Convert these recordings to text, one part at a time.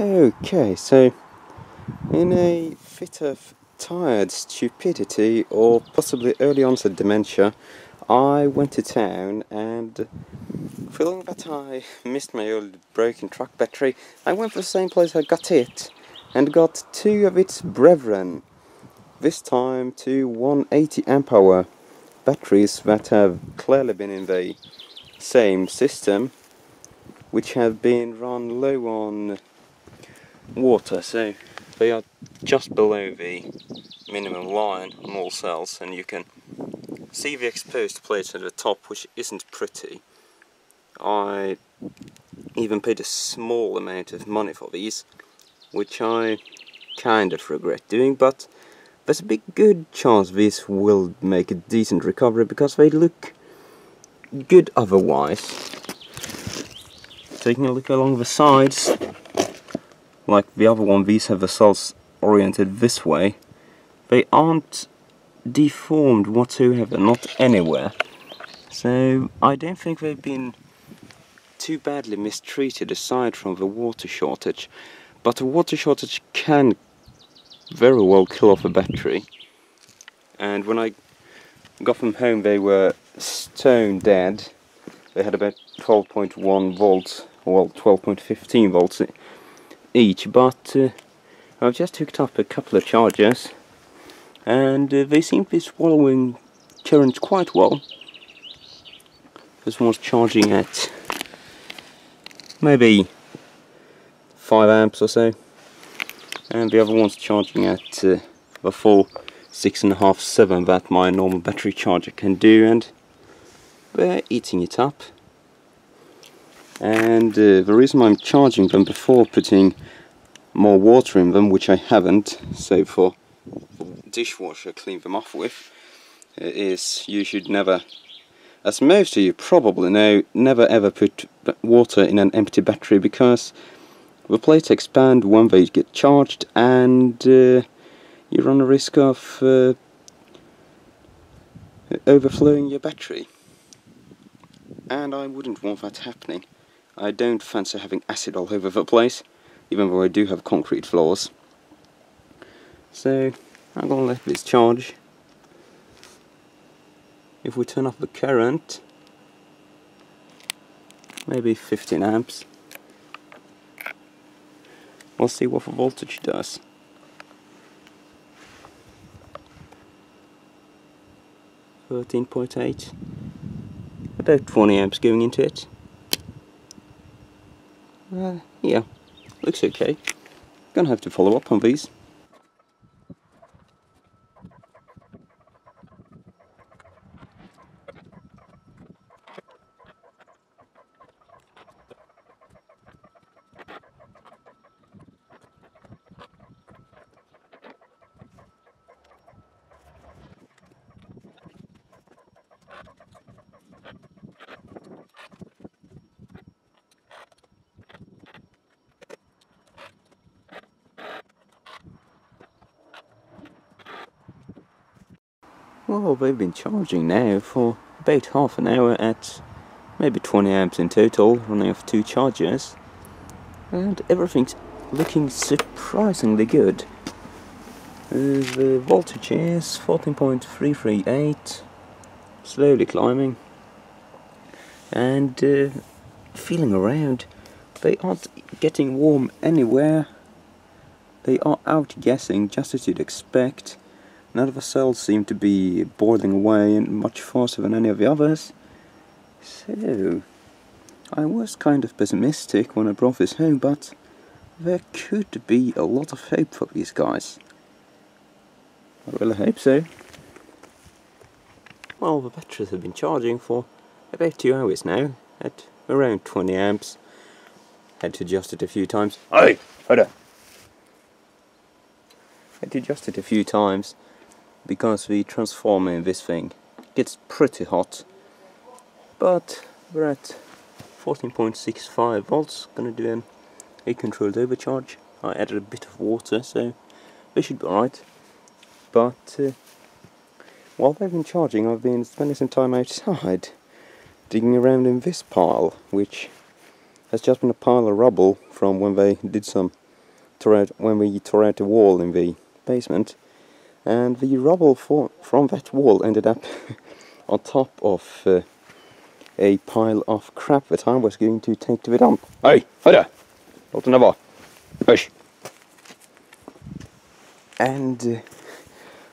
Okay, so in a fit of tired stupidity or possibly early onset dementia, I went to town and feeling that I missed my old broken truck battery, I went for the same place I got it and got two of its brethren, this time two 180 amp hour batteries that have clearly been in the same system, which have been run low on water, so they are just below the minimum line on all cells, and you can see the exposed plate at the top, which isn't pretty. I even paid a small amount of money for these, which I kind of regret doing, but there's a big good chance these will make a decent recovery because they look good otherwise. Taking a look along the sides, like the other one, these have the cells oriented this way. They aren't deformed whatsoever, not anywhere. So I don't think they've been too badly mistreated aside from the water shortage. But the water shortage can very well kill off a battery. And when I got them home they were stone dead. They had about 12.1 volts, well 12.15 volts each, but I've just hooked up a couple of chargers and they seem to be swallowing current quite well. This one's charging at maybe 5 amps or so, and the other one's charging at the full 6.5, 7 that my normal battery charger can do, and they're eating it up. And the reason I'm charging them before putting more water in them, which I haven't, save for the dishwasher, clean them off with, is you should never, as most of you probably know, never ever put water in an empty battery because the plates expand when they get charged, and you run a risk of overflowing your battery. And I wouldn't want that happening. I don't fancy having acid all over the place, even though I do have concrete floors. So I'm gonna let this charge. If we turn off the current, maybe 15 amps. We'll see what the voltage does. About 13.8. About 20 amps going into it. Yeah, looks okay. Gonna have to follow up on these. Well, they've been charging now for about half an hour at maybe 20 amps in total, running off two chargers, and everything's looking surprisingly good. The voltage is 14.338, slowly climbing, and feeling around, they aren't getting warm anywhere. They are outgassing just as you'd expect. None of the cells seem to be boiling away and much faster than any of the others. So, I was kind of pessimistic when I brought this home, but there could be a lot of hope for these guys. I really hope so. Well, the batteries have been charging for about 2 hours now, at around 20 amps. Had to adjust it a few times. Hey! Hold on! Had to adjust it a few times, because the transformer in this thing gets pretty hot, but we're at 14.65 volts, gonna do a controlled overcharge. I added a bit of water, so they should be alright. But while they've been charging, I've been spending some time outside, digging around in this pile, which has just been a pile of rubble from when they did some tore out the wall in the basement, and the rubble from that wall ended up on top of a pile of crap that I was going to take to the dump. Hey, further! Not another push. And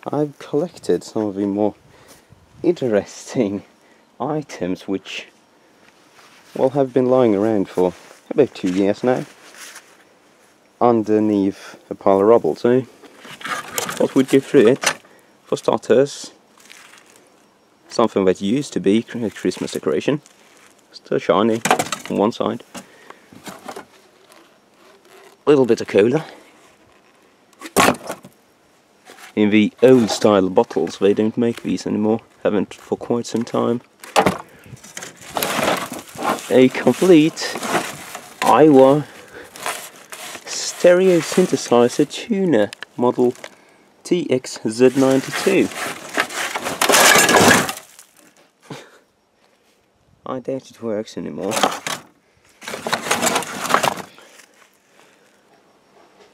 I've collected some of the more interesting items which, well, have been lying around for about 2 years now underneath a pile of rubble. So I thought we'd go through it. For starters, something that used to be a Christmas decoration, still shiny on one side, a little bit of cola. In the old style bottles, they don't make these anymore, haven't for quite some time. A complete Iowa Stereo Synthesizer Tuner model TXZ92. I doubt it works anymore.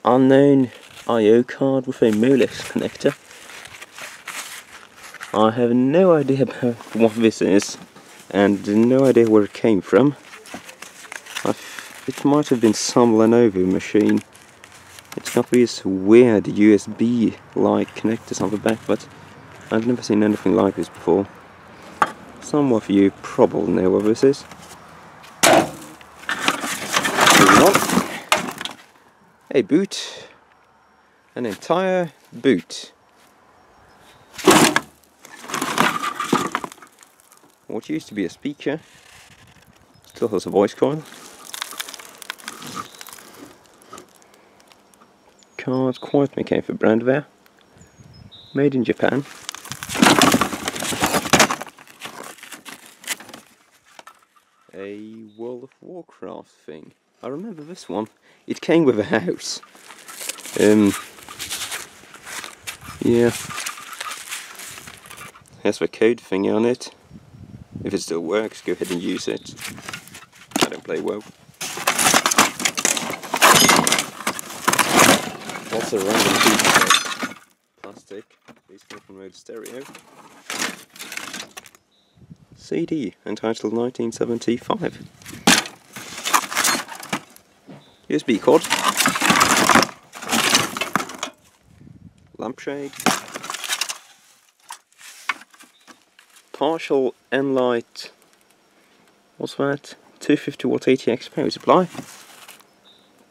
Unknown I.O. card with a Molex connector. I have no idea about what this is and no idea where it came from. It might have been some Lenovo machine. It's got these weird USB-like connectors on the back, but I've never seen anything like this before. Some of you probably know what this is. A boot. An entire boot. What used to be a speaker still has a voice coil. Can't quite make out the brand there. Made in Japan. A World of Warcraft thing. I remember this one. It came with a house. Yeah, has the code thing on it. If it still works, go ahead and use it. I don't play well. That's a random piece of plastic. Please come from Road Stereo. CD entitled 1975. USB cord. Lampshade. Partial Enlight. What's that? 250 watt ATX power supply.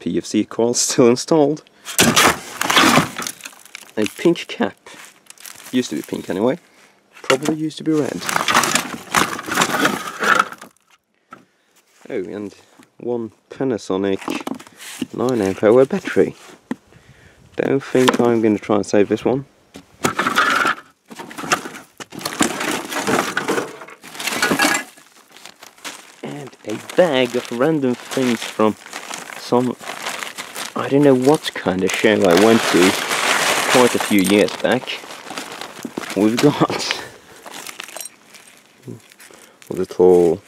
PFC coil still installed. A pink cap. Used to be pink anyway. Probably used to be red. Oh, and one Panasonic 9Ah battery. Don't think I'm going to try and save this one. And a bag of random things from some, I don't know what kind of show I went to quite a few years back. We've got a little,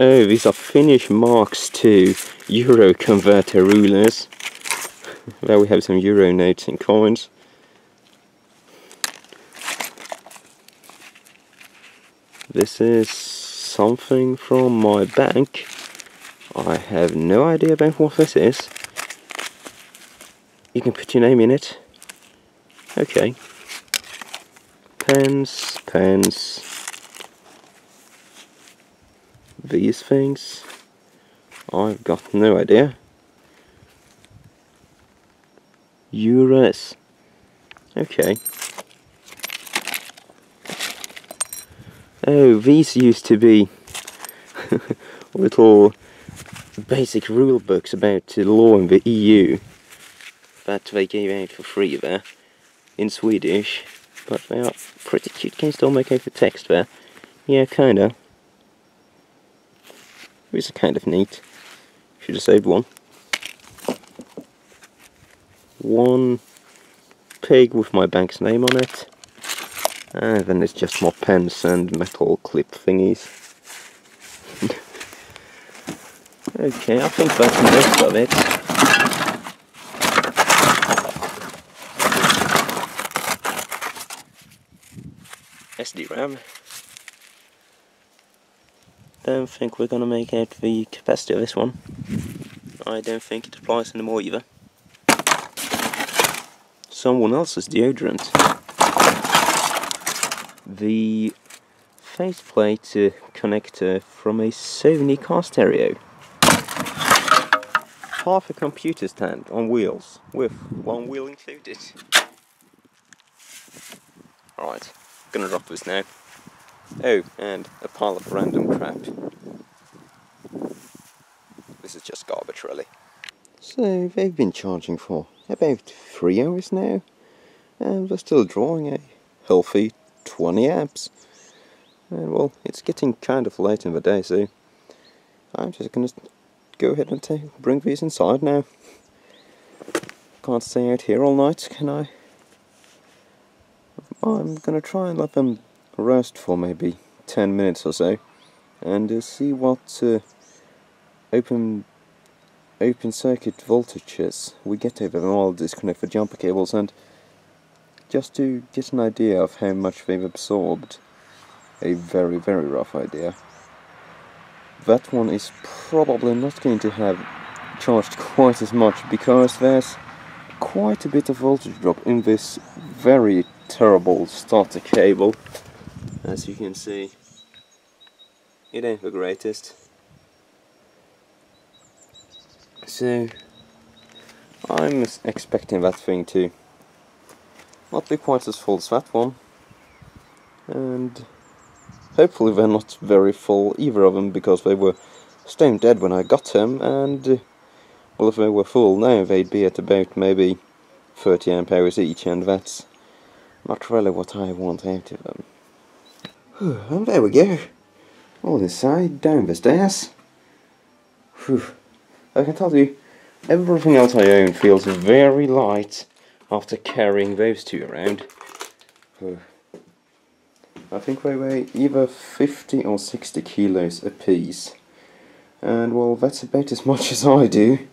oh, these are Finnish marks too. Euro converter rulers. There we have some euro notes and coins. This is something from my bank. I have no idea about what this is. You can put your name in it. Okay. Pens, pens. These things. I've got no idea. Euros. Okay. Oh, these used to be little basic rule books about the law in the EU that they gave out for free there in Swedish, but they are pretty cute. Can still make out the text there. Yeah, kinda. These are kind of neat. Should have saved one. One pig with my bank's name on it. And then it's just more pens and metal clip thingies. Okay, I think that's most of it. SDRAM. Don't think we're gonna make out the capacity of this one. I don't think it applies anymore either. Someone else's deodorant. The faceplate connector from a Sony car stereo. Half a computer stand on wheels, with one wheel included. Alright, gonna drop this now. Oh, and a pile of random crap. This is just garbage, really. So, they've been charging for about 3 hours now, and they're still drawing a healthy 20 amps. And well, it's getting kind of late in the day, so I'm just gonna go ahead and bring these inside now. Can't stay out here all night, can I? I'm gonna try and let them rest for maybe 10 minutes or so, and see what open circuit voltages we get over them. I'll disconnect the jumper cables, and just to get an idea of how much they've absorbed. A very, very rough idea. That one is probably not going to have charged quite as much, because there's quite a bit of voltage drop in this very terrible starter cable. As you can see, it ain't the greatest. So, I'm expecting that thing to not be quite as full as that one. And hopefully they're not very full, either of them, because they were stone dead when I got them, and well, if they were full now, they'd be at about maybe 30 amp hours each, and that's not really what I want out of them. And there we go, all inside, down the stairs. Whew. I can tell you, everything else I own feels very light after carrying those two around. Whew. I think they weigh either 50 or 60 kilos apiece, and well, that's about as much as I do.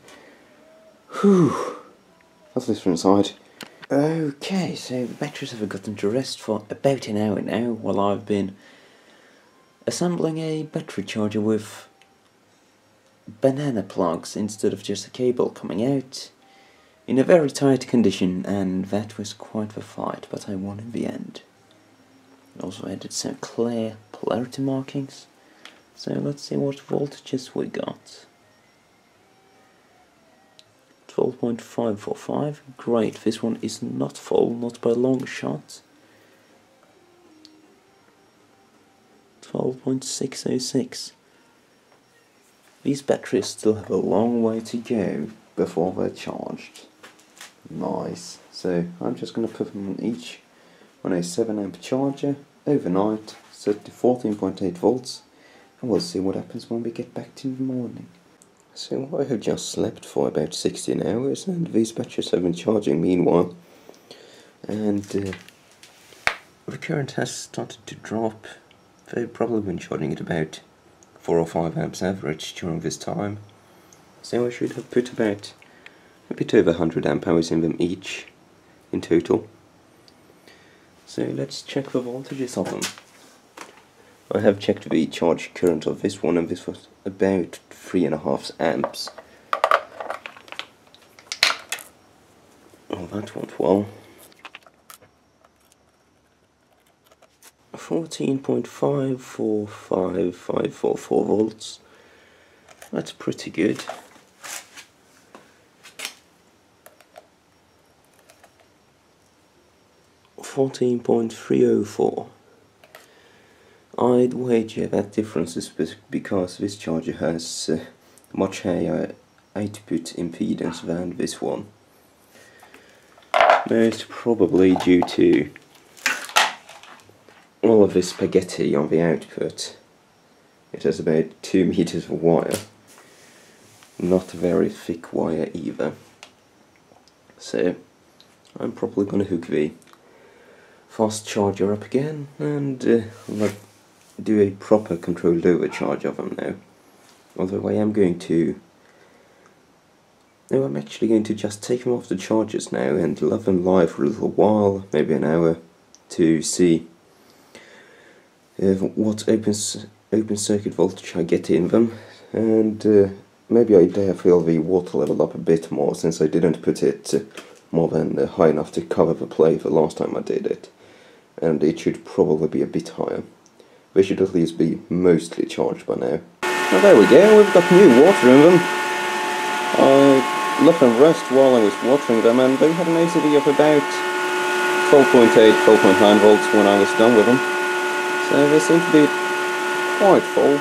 Whew, that's this from inside. Okay, so the batteries have gotten to rest for about an hour now, while I've been assembling a battery charger with banana plugs instead of just a cable coming out, in a very tight condition, and that was quite the fight, but I won in the end. Also added some clear polarity markings, so let's see what voltages we got. 12.545, great, this one is not full, not by a long shot. 12.606. These batteries still have a long way to go before they're charged. Nice, so I'm just going to put them on each on a 7 amp charger overnight, set to 14.8 volts, and we'll see what happens when we get back to the morning. So I have just slept for about 16 hours, and these batteries have been charging meanwhile, and the current has started to drop. They've probably been charging at about 4 or 5 amps average during this time, so I should have put about a bit over 100 amp hours in them each in total. So let's check the voltages of them. I have checked the charge current of this one, and this was about 3.5 amps. Oh, that went well. 14.54554 volts. That's pretty good. .304. I'd wager that difference is because this charger has much higher output impedance than this one. Most probably due to all of this spaghetti on the output. It has about 2 meters of wire. Not very thick wire either. So I'm probably going to hook the fast charger up again, and do a proper controlled overcharge of them now. although I am going to... No, I'm actually going to just take them off the chargers now and love them live for a little while, maybe an hour, to see what open circuit voltage I get in them, and maybe I dare fill the water level up a bit more, since I didn't put it more than high enough to cover the play the last time I did it, and it should probably be a bit higher. They should at least be mostly charged by now. Well, there we go, we've got new water in them. I let them rest while I was watering them, and they had an ACV of about 12.8, 12.9 volts when I was done with them. So they seem to be quite full.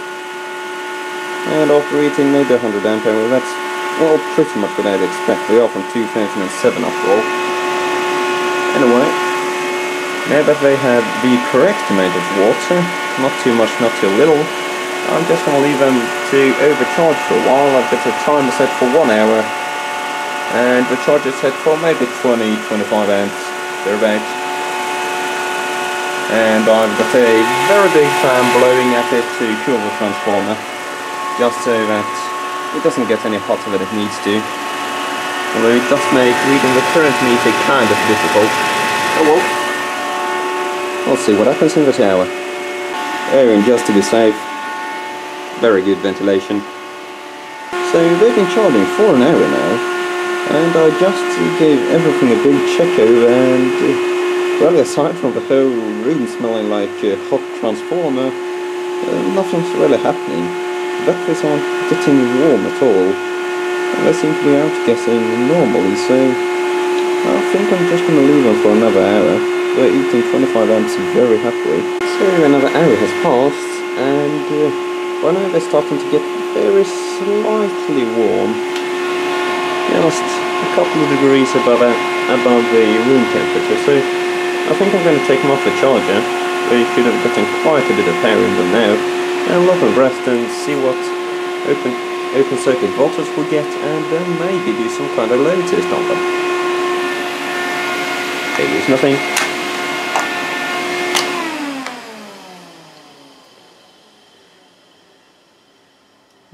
And after eating maybe 100 amp hour, that's, well, pretty much what I'd expect. They are from 2007 after all. Anyway. Now that they have the correct amount of water, not too much, not too little, I'm just going to leave them to overcharge for a while. I've got the timer set for 1 hour, and the charger set for maybe 20, 25 amps, thereabouts. And I've got a very big fan blowing at it to cool the transformer, just so that it doesn't get any hotter than it needs to. Although it does make reading the current meter kind of difficult. Oh well. We'll see what happens in the tower. Oh, and just to be safe, very good ventilation. So they've been charging for an hour now, and I just gave everything a big check over, and well, aside from the whole room smelling like a hot transformer, nothing's really happening. Batteries aren't getting warm at all, and they seem to be outgassing normally, so I think I'm just going to leave them for another hour. We're eating 25 amps very happily. So another hour has passed, and by now they're starting to get very slightly warm. Just a couple of degrees above the room temperature, so I think I'm going to take them off the charger. They should have gotten quite a bit of power in them now. And let them rest and see what open circuit voltage will get, and then maybe do some kind of load test on them. They use nothing.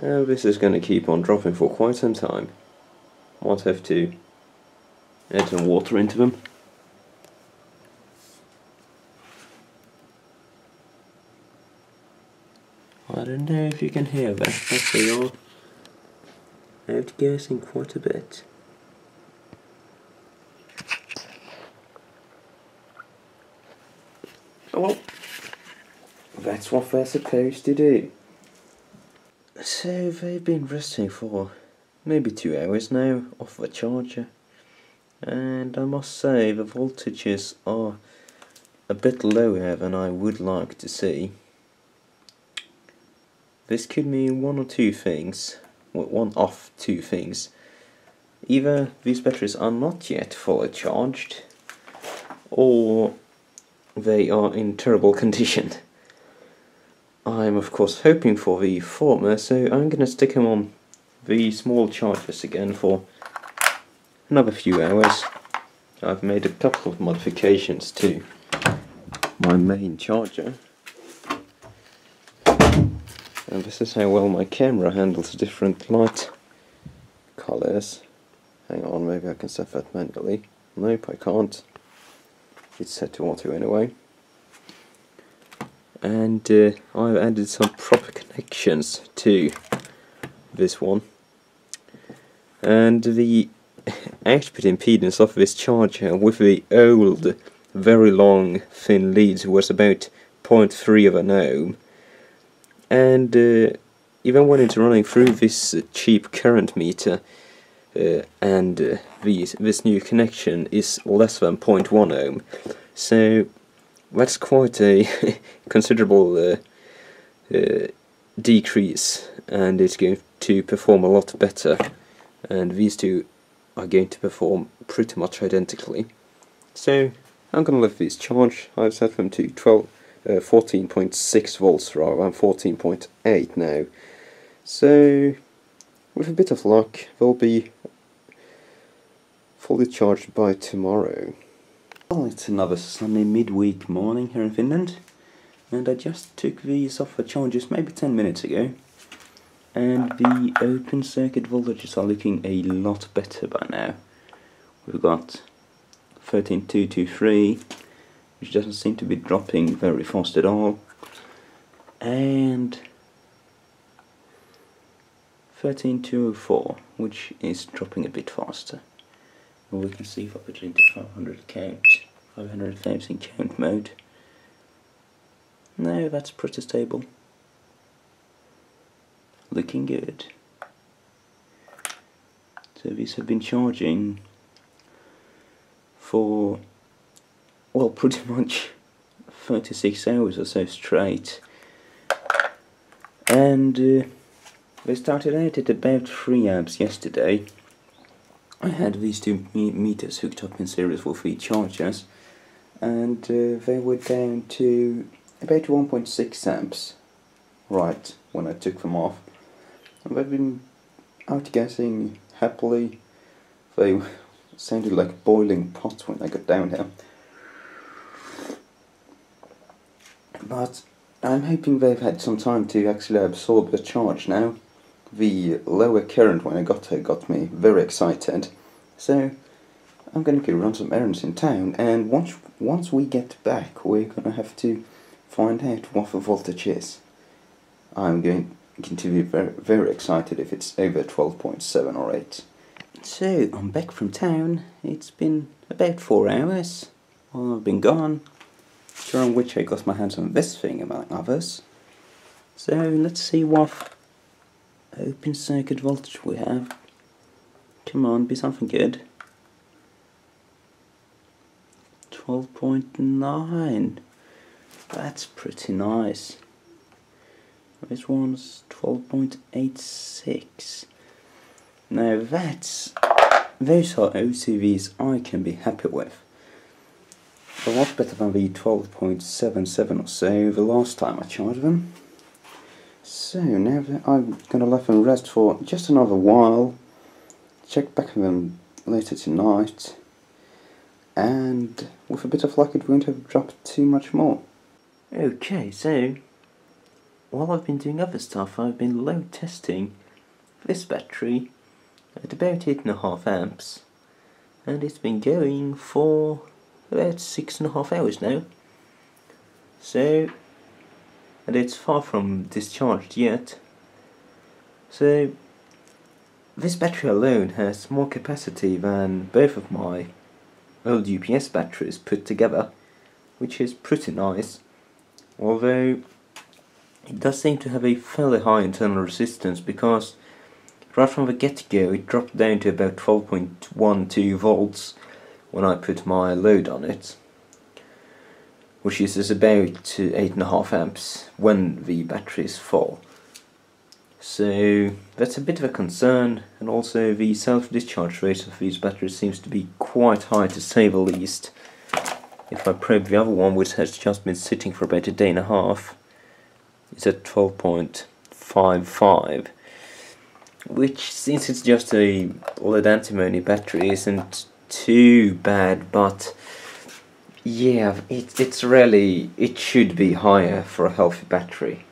This is going to keep on dropping for quite some time. Might have to add some water into them. I don't know if you can hear that, but they are outgassing quite a bit. Oh well, that's what they're supposed to do. So they've been resting for maybe 2 hours now off the charger, and I must say the voltages are a bit lower than I would like to see. This could mean one or two things, well, one of two things. Either these batteries are not yet fully charged, or they are in terrible condition. I'm of course hoping for the former, so I'm going to stick them on the small chargers again for another few hours. I've made a couple of modifications to my main charger, and this is how well my camera handles different light colours. Hang on, maybe I can set that manually. Nope, I can't. It's set to auto anyway. And I've added some proper connections to this one, and the output impedance of this charger with the old very long thin leads was about 0.3 of an ohm, and even when it's running through this cheap current meter and this new connection is less than 0.1 ohm, so that's quite a considerable decrease, and it's going to perform a lot better, and these two are going to perform pretty much identically. So I'm going to leave these charged. I've set them to 14.6 volts rather than 14.8 now, so with a bit of luck they'll be fully charged by tomorrow. Well, it's another sunny midweek morning here in Finland, and I just took these off the chargers maybe 10 minutes ago, and the open circuit voltages are looking a lot better by now. We've got 13223, which doesn't seem to be dropping very fast at all, and 13204, which is dropping a bit faster. And we can see if I put it into 500,000 count mode. No, that's pretty stable. Looking good. So these have been charging for, well, pretty much 36 hours or so straight. And they started out at about 3 amps yesterday. I had these two meters hooked up in series for 3 chargers, and they were down to about 1.6 amps right when I took them off. And they've been outgassing happily. They sounded like boiling pots when I got down here. But I'm hoping they've had some time to actually absorb the charge now. The lower current when I got here got me very excited, so I'm going to go run some errands in town, and once we get back we're going to have to find out what the voltage is. I'm going to be very, very excited if it's over 12.7 or 8. So I'm back from town. It's been about 4 hours while I've been gone, during which I got my hands on this thing among others. So let's see what open circuit voltage we have. Come on, be something good. 12.9. That's pretty nice. This one's 12.86. Now those are OCVs I can be happy with. A lot better than the 12.77 or so the last time I charged them. So now I'm going to let them rest for just another while, check back on them later tonight, and with a bit of luck it won't have dropped too much more. Okay, so while I've been doing other stuff I've been load testing this battery at about 8.5 amps, and it's been going for about 6.5 hours now. So, and it's far from discharged yet. So this battery alone has more capacity than both of my old UPS batteries put together, which is pretty nice, although it does seem to have a fairly high internal resistance, because right from the get-go it dropped down to about 12.12 volts when I put my load on it, which is about 8.5 amps when the battery is full. So that's a bit of a concern, and also the self-discharge rate of these batteries seems to be quite high, to say the least. If I probe the other one, which has just been sitting for about 1.5 days, it's at 12.55, which, since it's just a lead antimony battery, isn't too bad, but yeah, it's really, it should be higher for a healthy battery,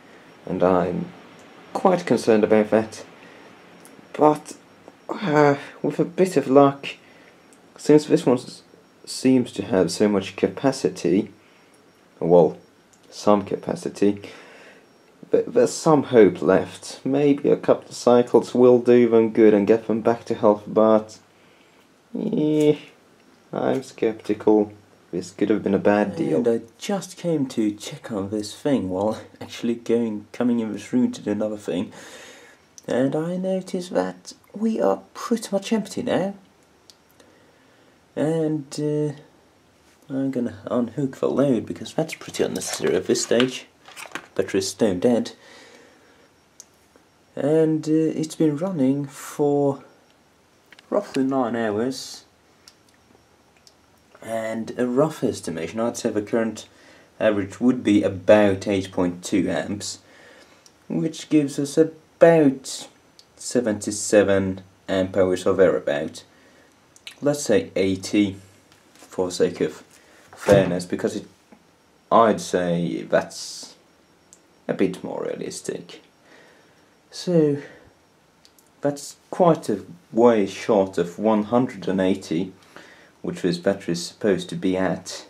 and I'm quite concerned about that. But with a bit of luck, since this one seems to have so much capacity, well, some capacity, there's some hope left. Maybe a couple of cycles will do them good and get them back to health, but yeah, I'm skeptical. This could have been a bad deal. And I just came to check on this thing while actually coming in this room to do another thing, and I noticed that we are pretty much empty now. And I'm gonna unhook the load, because that's pretty unnecessary at this stage. Battery's stone dead. And it's been running for roughly 9 hours. And a rough estimation, I'd say the current average would be about 8.2 amps, which gives us about 77 amp hours or thereabout. Let's say 80 for the sake of fairness, because I'd say that's a bit more realistic. So that's quite a way short of 180, which this battery is supposed to be at.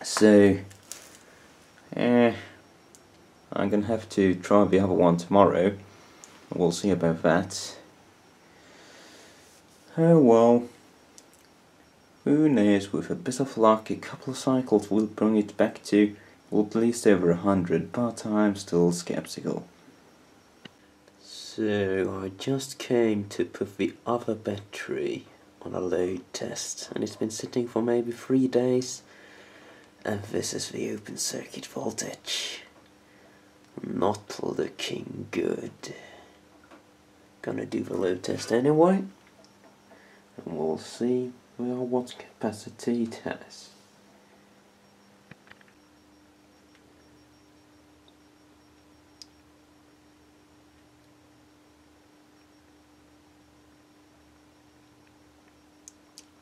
So I'm gonna have to try the other one tomorrow. We'll see about that. Oh well, who knows, with a bit of luck a couple of cycles will bring it back to, well, at least over 100, but I'm still skeptical. So I just came to put the other battery on a load test, and it's been sitting for maybe 3 days, and this is the open circuit voltage. Not looking good. Gonna do the load test anyway, and we'll see what capacity it has.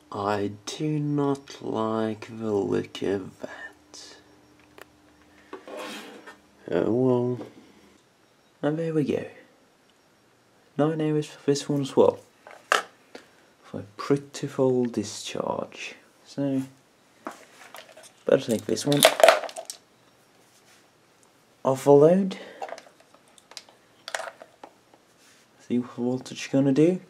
I do not like the look of that. Oh well. And there we go. 9 hours for this one as well. For a pretty full discharge. So, better take this one off the load. See what the voltage is gonna do.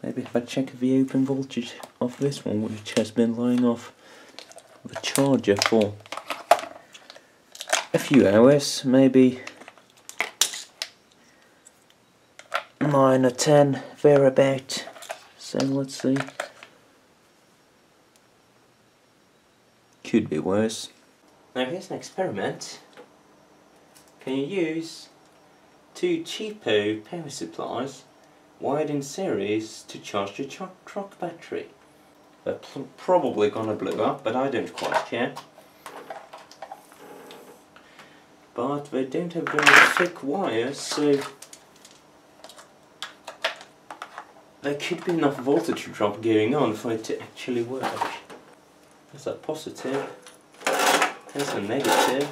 Maybe if I check the open voltage of this one, which has been lying off the charger for a few hours, maybe 9 or 10 thereabout. So let's see. Could be worse. Now here's an experiment. Can you use two cheapo power supplies wired in series to charge your truck battery? They're probably gonna blow up, but I don't quite care. But they don't have very thick wires, so there could be enough voltage drop going on for it to actually work. There's a positive, there's a negative.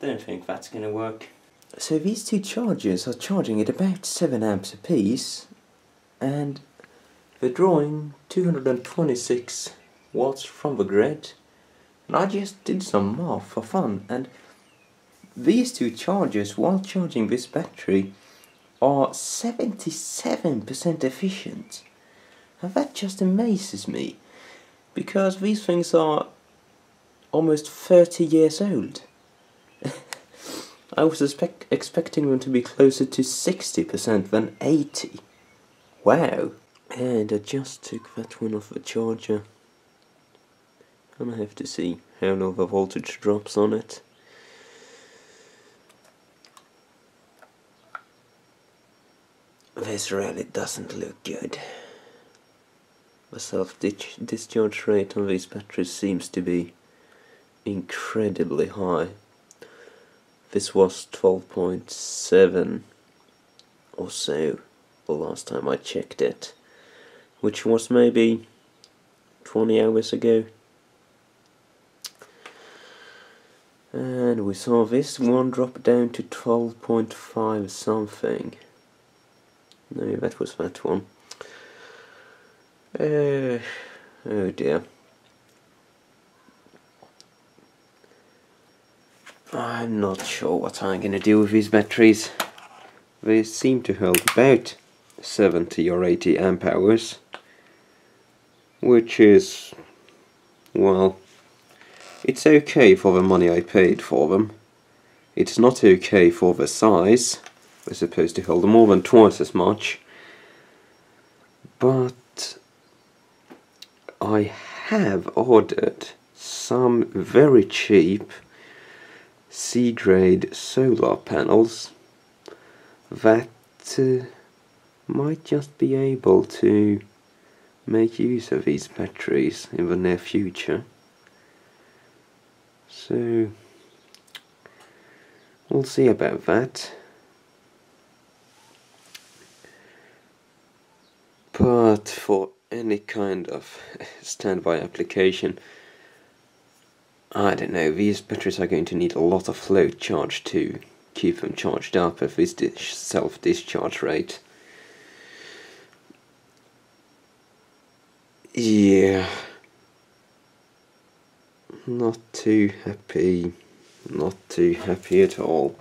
I don't think that's going to work. So these two chargers are charging at about 7 amps apiece, and they're drawing 226 watts from the grid. And I just did some math for fun, and these two chargers, while charging this battery, are 77% efficient. And that just amazes me, because these things are almost 30 years old. I was expecting them to be closer to 60% than 80. Wow! And I just took that one off the charger. I'm gonna have to see how low the voltage drops on it. This really doesn't look good. The self-discharge rate on these batteries seems to be incredibly high. This was 12.7 or so the last time I checked it, which was maybe 20 hours ago. And we saw this one drop down to 12.5 something. No, that was that one. Oh dear. I'm not sure what I'm gonna do with these batteries. They seem to hold about 70 or 80 amp hours, which is, well, it's okay for the money I paid for them. It's not okay for the size. They're supposed to hold more than twice as much, but I have ordered some very cheap C-grade solar panels that might just be able to make use of these batteries in the near future. So we'll see about that. But for any kind of standby application, I don't know, these batteries are going to need a lot of low charge to keep them charged up at this self-discharge rate. Yeah, not too happy, not too happy at all.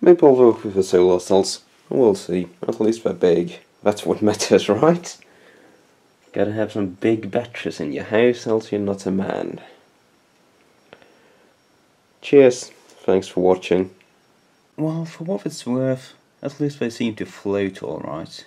Maybe I'll work with the solar cells, we'll see. At least they're big, that's what matters, right? Gotta have some big batteries in your house, else you're not a man. Cheers, thanks for watching. Well, for what it's worth, at least they seem to float alright.